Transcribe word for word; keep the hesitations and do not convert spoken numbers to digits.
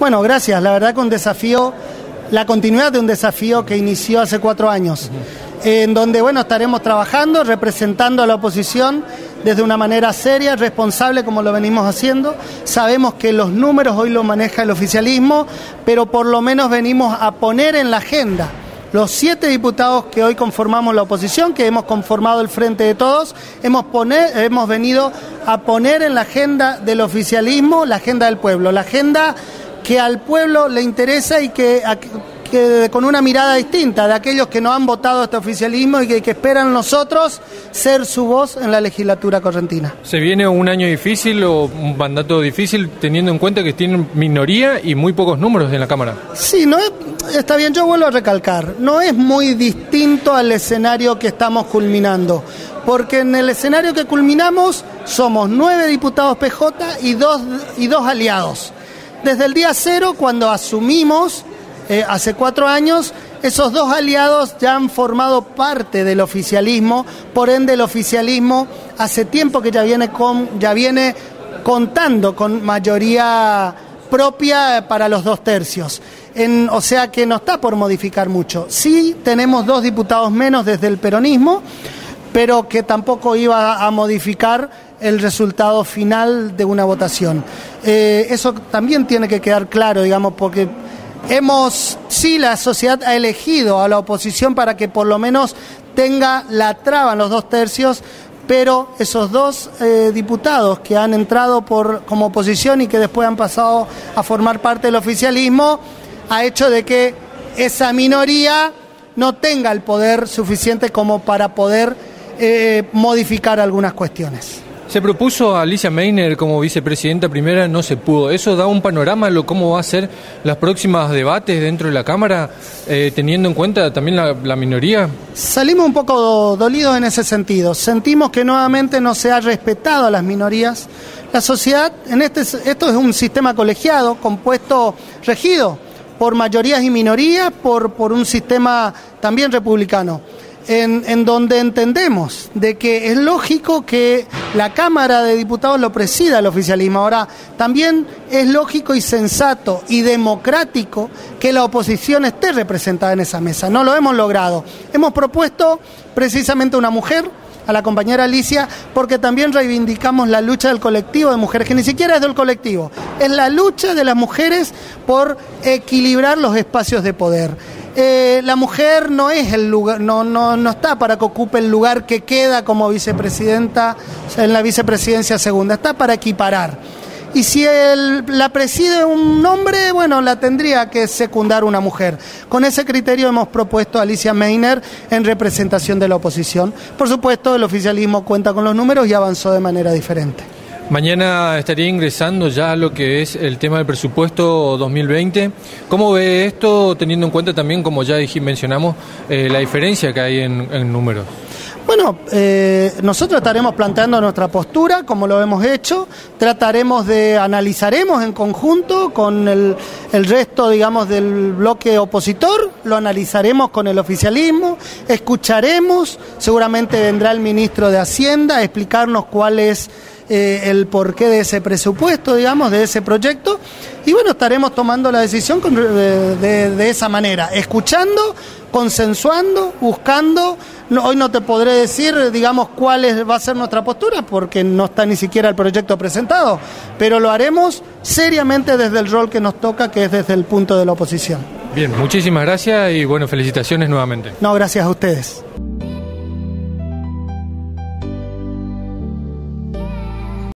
Bueno, gracias. La verdad que un desafío, la continuidad de un desafío que inició hace cuatro años, uh-huh. en donde, bueno, estaremos trabajando, representando a la oposición desde una manera seria, responsable, como lo venimos haciendo. Sabemos que los números hoy los maneja el oficialismo, pero por lo menos venimos a poner en la agenda los siete diputados que hoy conformamos la oposición, que hemos conformado el Frente de Todos, hemos, poner, hemos venido a poner en la agenda del oficialismo la agenda del pueblo, la agenda que al pueblo le interesa y que, a, que con una mirada distinta de aquellos que no han votado este oficialismo y que, que esperan nosotros ser su voz en la legislatura correntina. ¿Se viene un año difícil o un mandato difícil teniendo en cuenta que tienen minoría y muy pocos números en la Cámara? Sí, no es, está bien, yo vuelvo a recalcar, no es muy distinto al escenario que estamos culminando, porque en el escenario que culminamos somos nueve diputados P J y dos, y dos aliados. Desde el día cero, cuando asumimos, Eh, hace cuatro años, esos dos aliados ya han formado parte del oficialismo, por ende el oficialismo hace tiempo que ya viene, con, ya viene contando con mayoría propia para los dos tercios. En, o sea que no está por modificar mucho. Sí tenemos dos diputados menos desde el peronismo, pero que tampoco iba a modificar el resultado final de una votación. Eh, eso también tiene que quedar claro, digamos, porque... Hemos, sí, la sociedad ha elegido a la oposición para que por lo menos tenga la traba en los dos tercios, pero esos dos eh, diputados que han entrado por, como oposición y que después han pasado a formar parte del oficialismo, ha hecho de que esa minoría no tenga el poder suficiente como para poder eh, modificar algunas cuestiones. Se propuso a Alicia Meixner como vicepresidenta primera, no se pudo. ¿Eso da un panorama de lo, cómo va a ser los próximos debates dentro de la Cámara, eh, teniendo en cuenta también la, la minoría? Salimos un poco do, dolidos en ese sentido. Sentimos que nuevamente no se ha respetado a las minorías. La sociedad, en este, esto es un sistema colegiado, compuesto, regido por mayorías y minorías, por, por un sistema también republicano. En, en donde entendemos de que es lógico que la Cámara de Diputados lo presida el oficialismo. Ahora, también es lógico y sensato y democrático que la oposición esté representada en esa mesa. No lo hemos logrado. Hemos propuesto precisamente una mujer, a la compañera Alicia, porque también reivindicamos la lucha del colectivo de mujeres, que ni siquiera es del colectivo, es la lucha de las mujeres por equilibrar los espacios de poder. Eh, la mujer no es el lugar, no, no, no está para que ocupe el lugar que queda como vicepresidenta en la vicepresidencia segunda, está para equiparar. Y si el, la preside un hombre, bueno, la tendría que secundar una mujer. Con ese criterio hemos propuesto a Alicia Meixner en representación de la oposición. Por supuesto, el oficialismo cuenta con los números y avanzó de manera diferente. Mañana estaría ingresando ya a lo que es el tema del presupuesto dos mil veinte. ¿Cómo ve esto, teniendo en cuenta también, como ya mencionamos, eh, la diferencia que hay en, en números? Bueno, eh, nosotros estaremos planteando nuestra postura, como lo hemos hecho. Trataremos de, analizaremos en conjunto con el, el resto, digamos, del bloque opositor. Lo analizaremos con el oficialismo, escucharemos. Seguramente vendrá el ministro de Hacienda a explicarnos cuál es eh, el porqué de ese presupuesto, digamos, de ese proyecto. Y bueno, estaremos tomando la decisión con, de, de, de esa manera, escuchando, consensuando, buscando. No, hoy no te podré decir, digamos, cuál es, va a ser nuestra postura, porque no está ni siquiera el proyecto presentado, pero lo haremos seriamente desde el rol que nos toca, que es desde el punto de la oposición. Bien, muchísimas gracias y bueno, felicitaciones nuevamente. No, gracias a ustedes.